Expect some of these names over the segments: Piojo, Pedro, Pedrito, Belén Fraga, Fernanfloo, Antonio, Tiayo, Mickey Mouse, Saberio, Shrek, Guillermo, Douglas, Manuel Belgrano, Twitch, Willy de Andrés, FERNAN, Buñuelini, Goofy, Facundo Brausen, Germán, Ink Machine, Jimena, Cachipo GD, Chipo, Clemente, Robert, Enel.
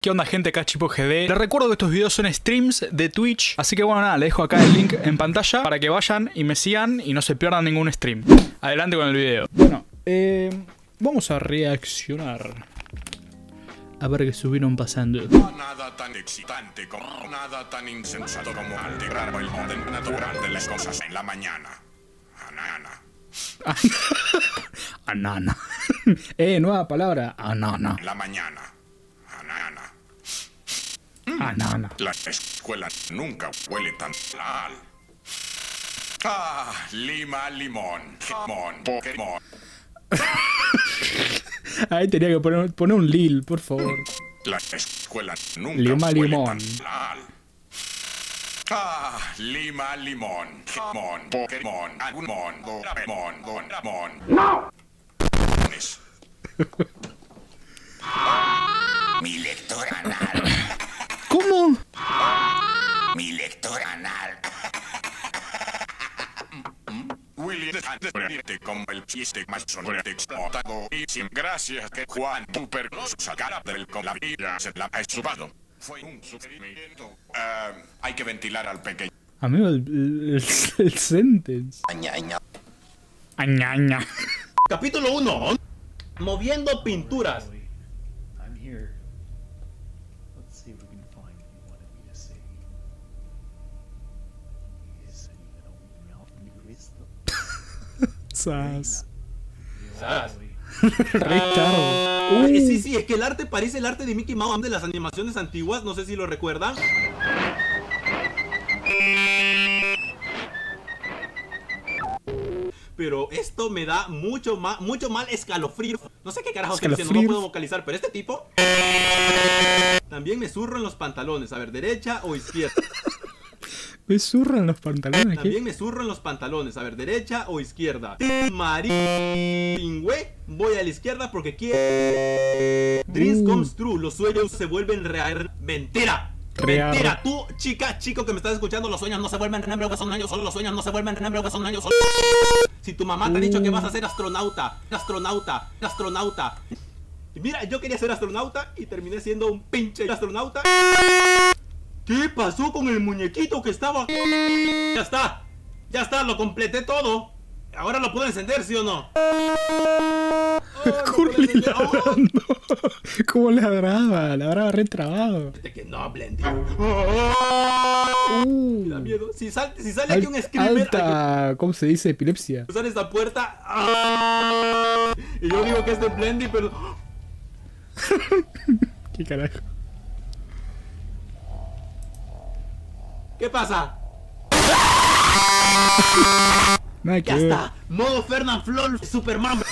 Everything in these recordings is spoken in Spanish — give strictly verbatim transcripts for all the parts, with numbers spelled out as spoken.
¿Qué onda, gente? Cachipo G D. Les recuerdo que estos videos son streams de Twitch, así que bueno, nada, les dejo acá el link en pantalla para que vayan y me sigan y no se pierdan ningún stream. Adelante con el video. Bueno, eh, vamos a reaccionar a ver qué estuvieron pasando. Nada tan excitante como, nada tan insensato como alterar el orden natural de las cosas en la mañana. Anana. Anana. Eh, nueva palabra. Anana. La mañana. Anana. Anana. La escuela nunca huele tan mal. Ah, lima, limón, jamón, Pokémon. Ahí tenía que poner, poner un lil, por favor. La escuela nunca lima, huele limón. Tan mal. Ah, lima, limón, jamón, Pokémon, agumón, goramón, goramón. ¡No! Mi lector anal. ¿Cómo? Mi lector anal. Willy de Andrés, como el chiste más sonante explotado y sin gracias que Juan Puper los sacara del con la vida se la ha chupado. Fue un sufrimiento. Uh, hay que ventilar al pequeño. Amigo, el, el, el sentence. Añaña. Añaña. Capítulo uno. Moviendo pinturas. Sas. Sas. Ricardo. Uy, sí, sí, es que el arte parece el arte de Mickey Mouse de las animaciones antiguas, no sé si lo recuerdan. Pero esto me da mucho mal, mucho mal escalofrío. No sé qué carajo estoy diciendo, no puedo vocalizar, pero este tipo también me zurro en los pantalones. A ver, derecha o izquierda. Me zurro en los pantalones. También me zurro en los pantalones. A ver, derecha o izquierda. Maringüe. Voy a la izquierda porque quiero. Dreams comes true. Los sueños se vuelven real. Mentira. Real. Mentira. Tú, chica, chico que me estás escuchando, los sueños no se vuelven real. Son años. Solo los sueños no se vuelven real. Son años. Solo... Si tu mamá te ha dicho que vas a ser astronauta, astronauta, astronauta. Y mira, yo quería ser astronauta y terminé siendo un pinche astronauta. ¿Qué pasó con el muñequito que estaba? Ya está, ya está, lo completé todo. Ahora lo puedo encender, ¿sí o no? Oh, Curly ladrando. ¡Oh! ¿Cómo ladraba? Ladraba retrabado. Que no, Blendy. Uh, me da miedo. Si, sal, si sale al, aquí un screamer... Alta, que... ¿cómo se dice? Epilepsia. Usar esta puerta... ¡Ah! Y yo digo que es de Blendy, pero... ¿Qué carajo? ¿Qué pasa? No, ya está. Modo Fernanfloo Superman.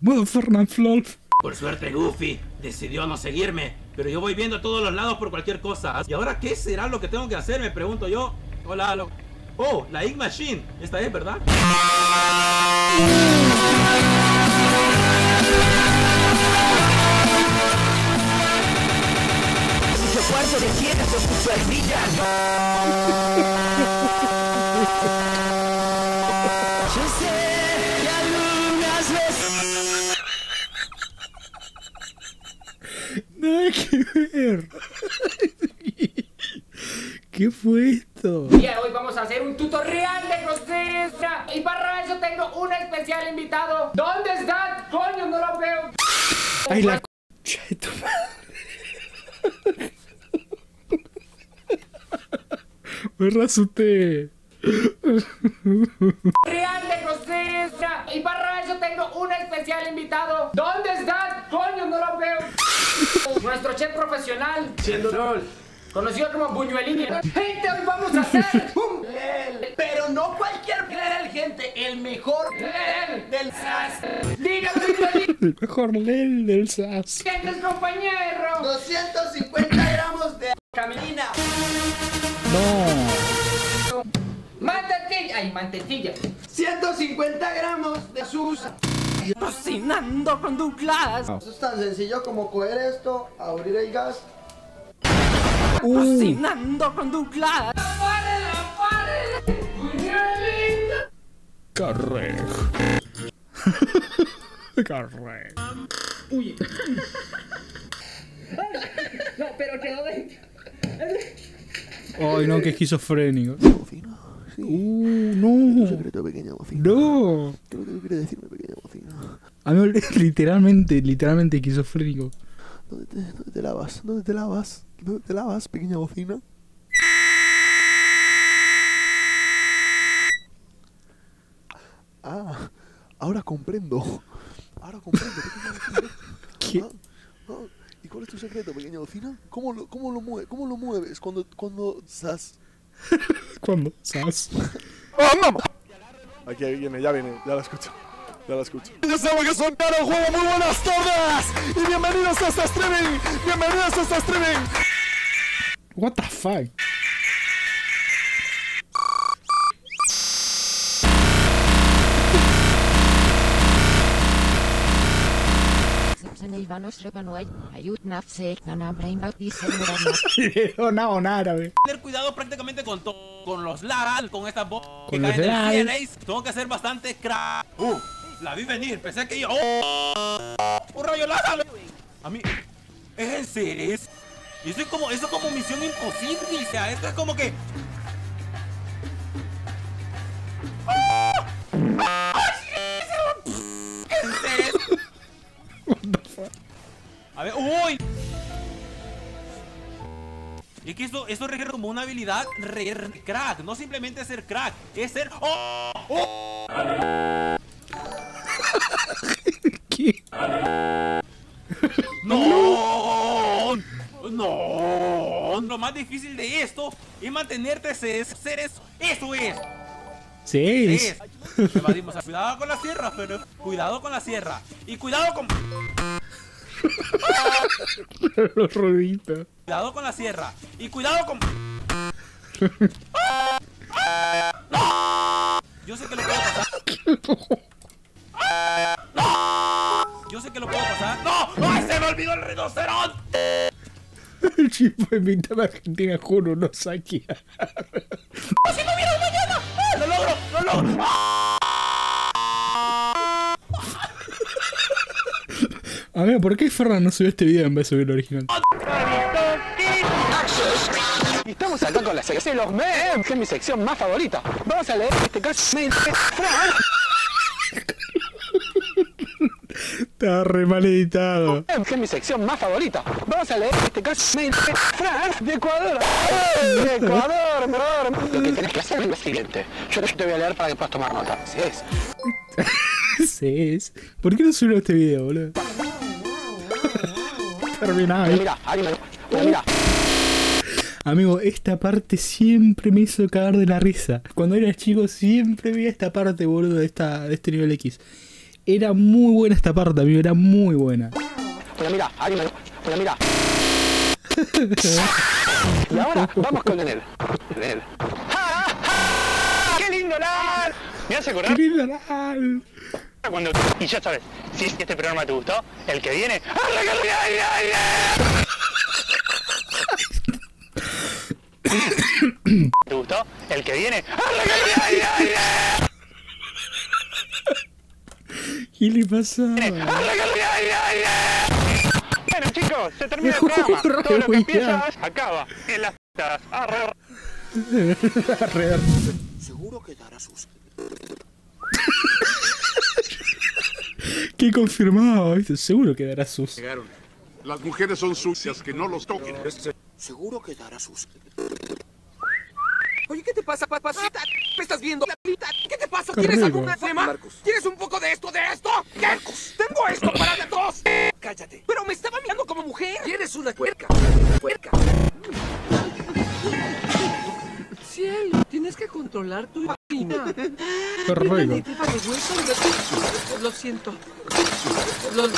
Modo Fernanfloo. Por suerte Goofy decidió no seguirme, pero yo voy viendo a todos los lados por cualquier cosa. ¿Y ahora qué será lo que tengo que hacer? Me pregunto yo. Hola, lo... Oh, la Ink Machine. Esta es, ¿verdad? Cuarto de ciegas con sus cuerdillas. Yo sé que algunas veces. Nada que ver. ¿Qué fue esto? Y hoy vamos a hacer un tutorial de grosería. Y para eso tengo un especial invitado. ¿Dónde está? Coño, no lo veo. Ay, la c***a de tu madre. Me rasoté. Real de grosería. Y para eso tengo un especial invitado. ¿Dónde está? Coño, no lo veo. Nuestro chef profesional. Siendo LOL. Conocido como Buñuelini. Gente, hoy vamos a hacer un Lel. Pero no cualquier Lel, gente. El mejor Lel del S A S. Dígame, Buñuelini. El mejor Lel del S A S. Gente, es compañero. doscientos cincuenta gramos de camelina. No. Mantequilla. Ay, mantequilla. ciento cincuenta gramos de azúcar. Cocinando con Douglas. Oh. Eso es tan sencillo como coger esto, abrir el gas. Uh. Cocinando con Douglas. La pared, la pared. Muy linda. Carrej. Correcto. Uy. No, pero quedó de... Ay, no, que esquizofrénico. Sí. Uh, no. Un secreto, pequeña bocina. No. Creo que tú quieres decirme, pequeña bocina. A mí literalmente, literalmente esquizofrénico. ¿Dónde te, dónde te lavas? ¿Dónde te lavas? ¿Dónde te lavas, pequeña bocina? Ah, ahora comprendo. Ahora comprendo, pequeña bocina. ¿Qué? Ah, ah. ¿Y cuál es tu secreto, pequeña bocina? ¿Cómo lo, cómo lo, mueve, cómo lo mueves cuando, cuando estás...? ¿Cuándo? ¿Sabes? ¡Oh, mamá! Aquí viene, ya viene, ya la escucho. Ya la escucho. Yo sé que son caros el juego. Muy buenas tardes y bienvenidos a este streaming. Bienvenidos a este streaming. What the fuck? Tener cuidado prácticamente con todo, con los laral, con estas voces que caen del cielo. Tengo que hacer bastante crack. Uh, la vi venir, pensé que yo. ¡Oh! ¡Un rayo láser! A mí. ¿Es en serio? Eso es como, eso es como misión imposible. O sea, esto es como que. ¡Oh! ¡Oh! ¿En serio? A ver, uy. Es que eso, eso requiere como una habilidad re, re, crack, no simplemente ser crack, es ser. ¡Oh! ¡Oh! ¿Qué? No, no. Lo más difícil de esto es mantenerte ser, ser eso. Eso es. Sí. Es. Cuidado con la sierra, pero cuidado con la sierra y cuidado con. Los rodillitos. Cuidado con la sierra y cuidado con. ¡No! Yo sé que lo puedo pasar. ¡No! Yo sé que lo puedo pasar. ¡No! ¡Ay, se me olvidó el rinoceronte! El Chipo invita a Argentina, juro, no saqué. ¡No, si no vieron mañana! ¡Lo logro! ¡Lo logro! ¡Ah! Amigo, ¿por qué Fernan no subió este video en vez de subir el original? Estamos acá con la sección de los memes, que es mi sección más favorita. Vamos a leer este caso. Está re mal editado. Que es mi sección más favorita. Vamos a leer este caso. De Ecuador. De Ecuador, bro. Lo que tenés que hacer es lo siguiente. Yo te voy a leer para que puedas tomar nota. Así es. Sí es. ¿Por qué no subió este video, boludo? Terminado. Mira, mira. Amigo, esta parte siempre me hizo cagar de la risa. Cuando era chico siempre veía esta parte, boludo, de, esta, de este nivel X. Era muy buena esta parte, amigo, era muy buena. Bueno, mira, ahí me... Bueno, mira. Y ahora vamos con Enel. Enel. ¡Ja, ja! ¡Qué lindo LAL! ¿Me hace acordar? ¡Qué lindo LAL! Cuando... Y ya sabes, si este programa te gustó, el que viene... ¿Te gustó? El que viene... ¿Qué le pasa? Bueno, chicos, se termina el programa. Todo lo que empiezas acaba en las putas. Arre. Seguro que dará sus. Qué confirmado, ¿viste? Seguro que dará sus. Llegaron. Las mujeres son sucias, que no los toquen. Seguro que dará sus. Oye, ¿qué te pasa, papacita? ¿Me estás viendo? ¿Qué te pasa? ¿Quieres alguna crema? ¿Quieres un poco de esto, de esto? ¡Marcos! ¡Tengo esto para de dos! ¡Cállate! ¡Pero me estaba mirando como mujer! ¡Eres una puerca! ¡Puerca! Cielo, tienes que controlar tu vagina. Perfecto. Lo siento. Lo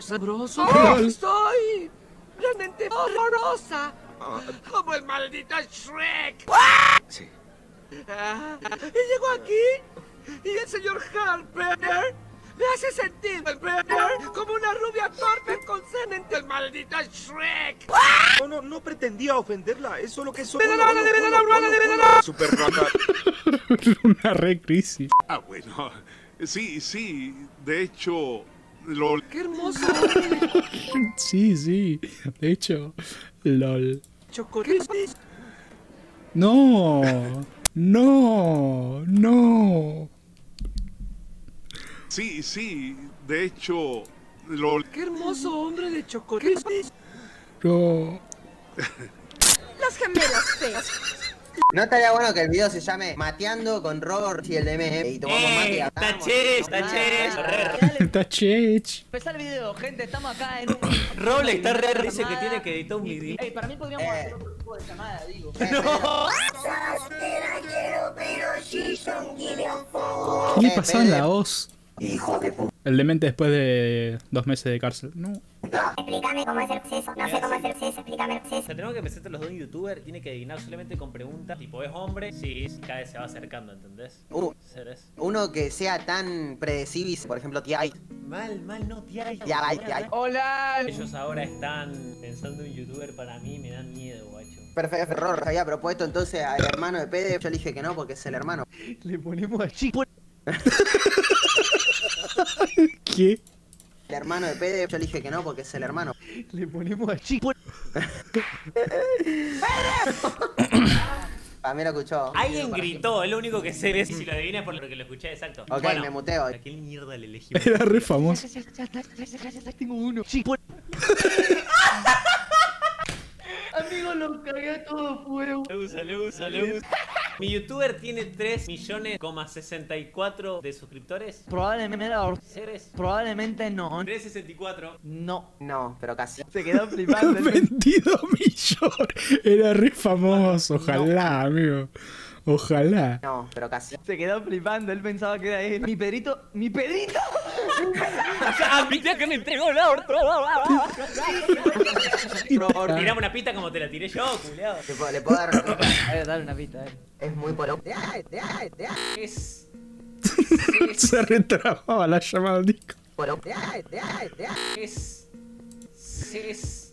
sabroso. ¡Oh! ¡Estoy realmente horrorosa! Como el maldito Shrek. ¡Ah! Sí. Ah, y llegó aquí y el señor Harper me hace sentir el Pedro como una rubia torpe con consonante el maldito Shrek. ¡Ah! No, no, no pretendía ofenderla, es solo que soy. ¡De la de la urbana, de la super rata! Una re crisis. Ah, bueno. Sí, sí, de hecho LOL. ¡Qué hermoso! Sí, sí. De hecho, LOL. Chocolate. No, no, no. Sí, sí. De hecho, LOL. ¡Qué hermoso hombre de chocolate! No. Las gemelas feas. No estaría bueno que el video se llame Mateando con Robert y el D M. Y tomamos mate y hablamos. Está chévere, está chévere. Está chévere. Empezá el video, gente. Estamos acá en un... Roble está re... Dice que tiene que editar un video. Ey, para mí podríamos hacer otro tipo de llamada, digo. ¡No! ¿Qué le pasó en la voz? Hijo de puta. El demente después de dos meses de cárcel. No. Explícame cómo es el proceso. No sé cómo es el proceso. Explícame el proceso. O sea, tenemos que pensar los dos youtubers. Tiene que adivinar solamente con preguntas. Tipo, ¿es hombre? Sí, cada vez se va acercando, ¿entendés? Uh, uno que sea tan predecible, por ejemplo, Tiayo. Mal, mal, no, Tiayo. Ya va, Tiayo. Hola. Ellos ahora están pensando en un youtuber. Para mí me da miedo, guacho. Perfecto, error. Había propuesto entonces al hermano de Pedro. Yo le dije que no porque es el hermano. Le ponemos a Chipo. ¿Qué? El hermano de Pedro, yo le dije que no porque es el hermano. Le ponemos a Chipo. ¡Pedro! Para mí lo escuchó. Alguien gritó, es lo único que sé. Ve si lo adivinas por lo que lo escuché, exacto. Ok, bueno, me muteo. ¿A qué mierda le elegí? Era re famoso. Tengo uno. Chipo. Amigos, los cagué a todos, fuego. Salud, salud, salud. Mi youtuber tiene tres millones sesenta y cuatro de suscriptores. Probablemente no. Probablemente no. tres sesenta y cuatro. No. No, pero casi. Se quedó flipando. veintidós millones. Era re famoso. Ojalá, no, amigo. Ojalá. No, pero casi. Se quedó flipando. Él pensaba que era él. Mi Pedrito. Mi Pedrito. A mí ya que me entregó el orto. Tirame una pita como te la tiré yo, culiao. Le puedo dar una pita. A ver, dale una pita. Es muy polo. Es... Se retrababa la llamada al disco. Polo. Es... Es...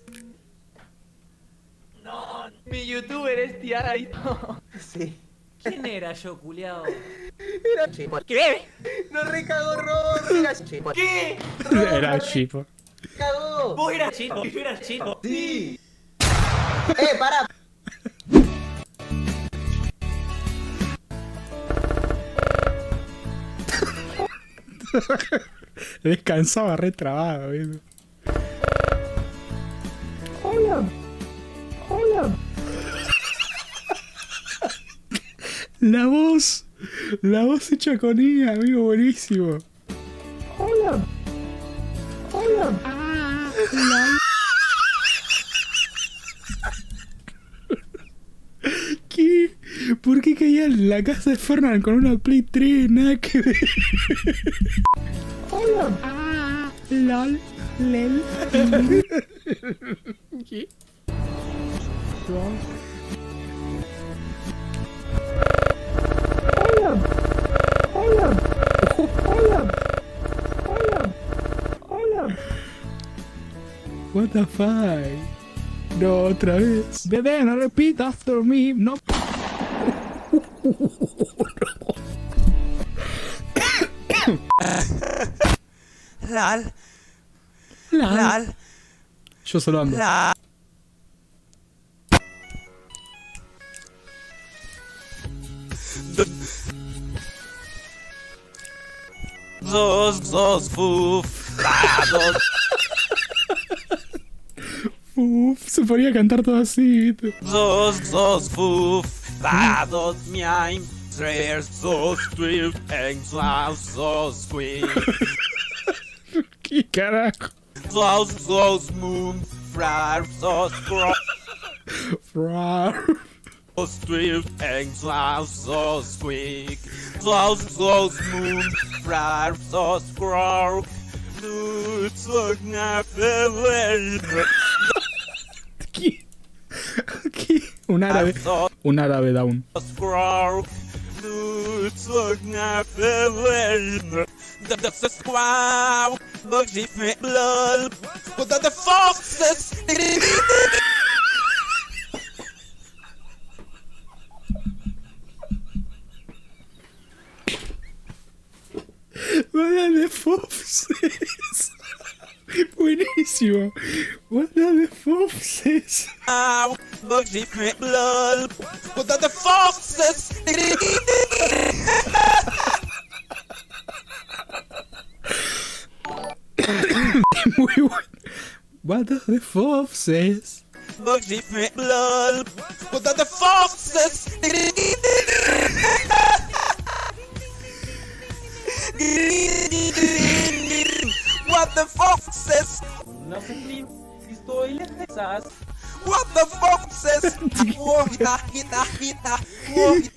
No. Mi youtuber es Tiayo. Sí. ¿Quién era yo, culiao? Era Chipo. ¿Qué? No recagó Robert, era Chipo. ¿Qué? Robert era Chipo. Cagó. Vos eras Chipo, yo era Chipo. Sí. Eh, pará. Descansaba re trabado, viendo. Hola. Hola. La voz, la voz hecha con ella, amigo, buenísimo. Hola. Hola. Ah, la... ¿Qué? ¿Por qué caía en la casa de Fernanfloo con una Play tres? Nada que ver. Hola. Ah, lol, lel. ¿Qué? ¿Lol? Hola, hola, hola, hola, hola. What the fuck? No, otra vez. Bebé, no repita after me. No. Lal. Lal. Lal. Yo solo ando. Lal. Dos, dos, fuf. Ah, dos. Fuf, se podría cantar todo así. Dos, dos, fuf. Ah, dos, miam. Tres, dos, tres. En dos, dos, ¿qué carajo? Dos, dos, moon. Frar, dos, frar. Frar. Dos, tres. En dos, dos, quick. Close, close, moon, frar, sauce, crow. No, it's looking at the aquí. Aquí. Un árabe. Un árabe down. Crow. No, it's looking at the the squaw. Look, she fit blood. But the foxes. Vaya de fofses. buenísimo. What the foxes? Ah, what the blood. What the foxes? Muy bueno. What the foxes? What the blood. What the foxes? What the foxes? No sé si estoy lejos. What the foxes? Quita, quita, quita.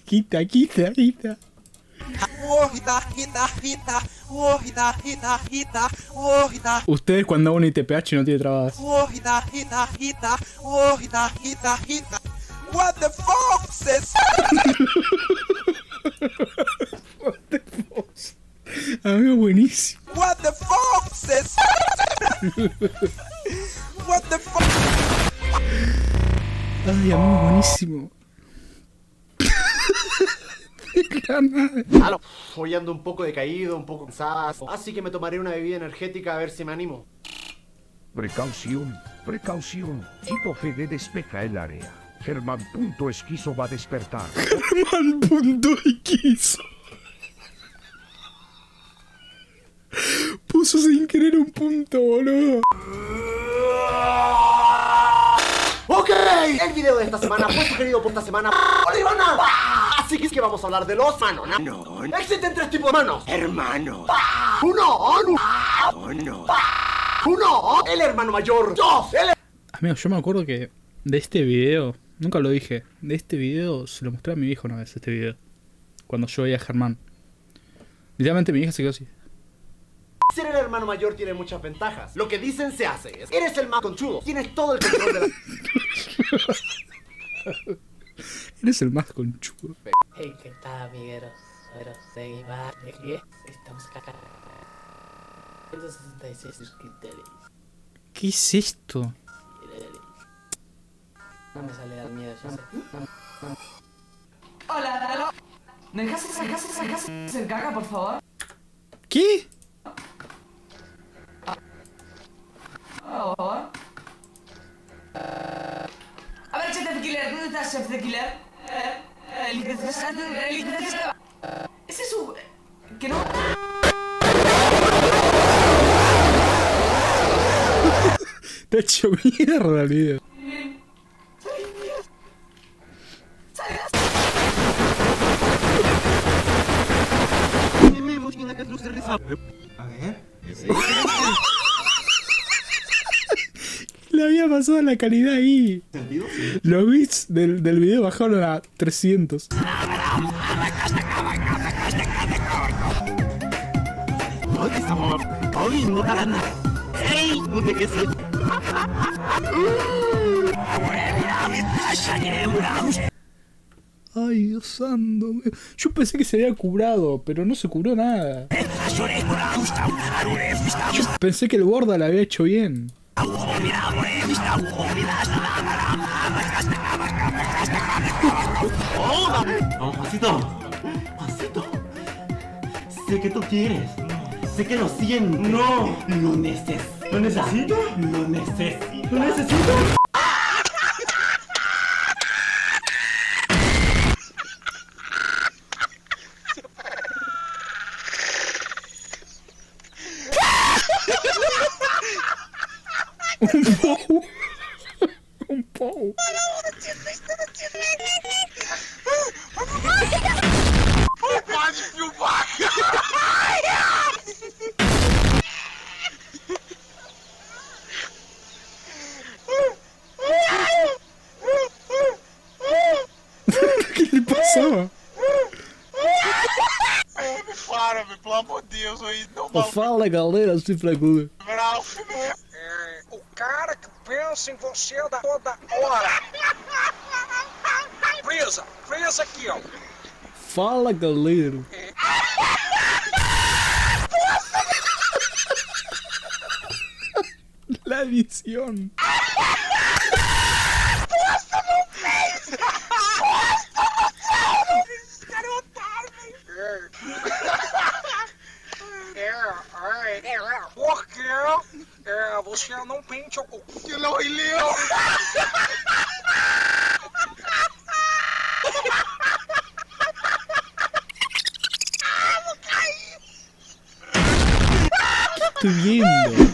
Quita, quita, quita. Ustedes cuando hago un I T P H no tiene trabadas. What the foxes? What the foxes? Amigo, buenísimo. What the foxes? What the foxes? Ay, amigo, buenísimo. Aló. Hoy ando un poco decaído, un poco cansado, así que me tomaré una bebida energética a ver si me animo. Precaución, precaución. Chipo G D despeja el área. Germán.esquizo va a despertar. Germán.esquizo puso sin querer un punto, boludo. Ok, el video de esta semana fue sugerido por esta semana Olivana. Así que es que vamos a hablar de los manos. No, existen tres tipos de manos. Hermanos. Uno, uno, uno, el hermano mayor. Dos, el... Amigo, yo me acuerdo que de este video, nunca lo dije, de este video se lo mostré a mi viejo una vez, este video, cuando yo veía a Germán. Literalmente mi hija se quedó así. Ser el hermano mayor tiene muchas ventajas. Lo que dicen se hace. Es, eres el más conchudo. Tienes todo el control de la... Eres el más conchudo. Hey, ¿qué tal, amigueros? Estamos acá. ciento sesenta y seis suscriptores. ¿Qué es esto? No me sale la miedo. Hola, Dalo. ¿Me dejas esa en caca, por favor? ¿Qué? Oh. Uh, a ver, chef de killer, ¿dónde está chef de killer? Eh, el que está... El que está... Ese es su... Que no... Te ha hecho mierda el video. A ver... Le había pasado la calidad ahí. Los bits del, del video bajaron a trescientos. Ay, Dios santo. Yo pensé que se había curado, pero no se curó nada. Yo pensé que el Borda la había hecho bien. Vamos, Juancito. Juancito, sé que tú quieres, sé que lo siento. No, lo necesito. ¿Lo necesito? Lo necesito. ¿Lo necesito? Un pou. Un pou. ¿Qué le pasó? Me fala, pelo amor de Deus, aí não vai. Fala, galera, se preocupe. Cara que pensa em você da toda hora. Presa, presa aqui, ó. Fala, galera. É. La visión. Posta no fez. Posta no céu. Esses caras é otário. É, é, é, é. Porque... É, você não pente o cu que não é leão. Estoy viendo.